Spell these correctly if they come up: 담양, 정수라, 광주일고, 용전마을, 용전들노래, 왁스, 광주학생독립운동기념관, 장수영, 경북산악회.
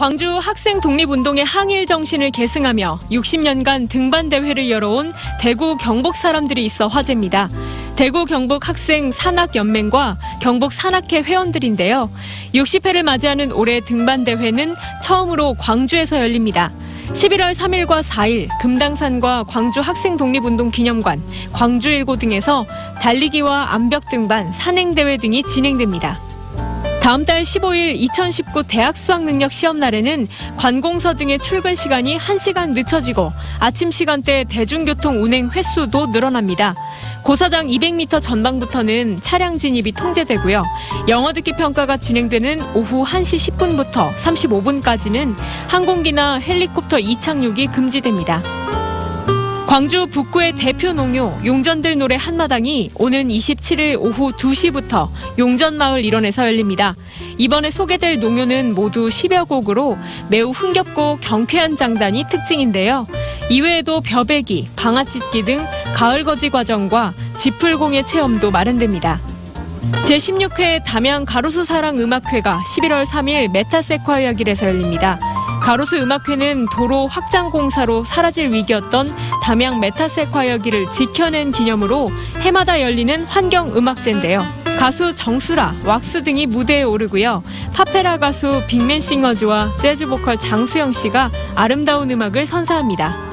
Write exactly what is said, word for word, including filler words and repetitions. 광주 학생 독립운동의 항일 정신을 계승하며 육십 년간 등반대회를 열어온 대구 경북 사람들이 있어 화제입니다. 대구 경북 학생 산악연맹과 경북 산악회 회원들인데요. 육십 회를 맞이하는 올해 등반대회는 처음으로 광주에서 열립니다. 십일월 삼일과 사일 금당산과 광주 학생 독립운동 기념관, 광주 일고 등에서 달리기와 암벽 등반, 산행대회 등이 진행됩니다. 다음 달 십오일 이천십구 대학 수학능력 시험날에는 관공서 등의 출근 시간이 한 시간 늦춰지고 아침 시간대 대중교통 운행 횟수도 늘어납니다. 고사장 이백 미터 전방부터는 차량 진입이 통제되고요. 영어 듣기 평가가 진행되는 오후 한 시 십 분부터 삼십오 분까지는 항공기나 헬리콥터 이착륙이 금지됩니다. 광주 북구의 대표 농요 용전들노래 한마당이 오는 이십칠일 오후 두 시부터 용전마을 일원에서 열립니다. 이번에 소개될 농요는 모두 십여 곡으로 매우 흥겹고 경쾌한 장단이 특징인데요. 이외에도 벼베기, 방아찢기 등 가을거지 과정과 지풀공예 체험도 마련됩니다. 제십육 회 담양 가로수 사랑 음악회가 십일월 삼일 메타세콰이어 길에서 열립니다. 가로수 음악회는 도로 확장 공사로 사라질 위기였던 담양 메타세콰이어 길을 지켜낸 기념으로 해마다 열리는 환경음악제인데요. 가수 정수라, 왁스 등이 무대에 오르고요. 파페라 가수 빅맨 싱어즈와 재즈보컬 장수영 씨가 아름다운 음악을 선사합니다.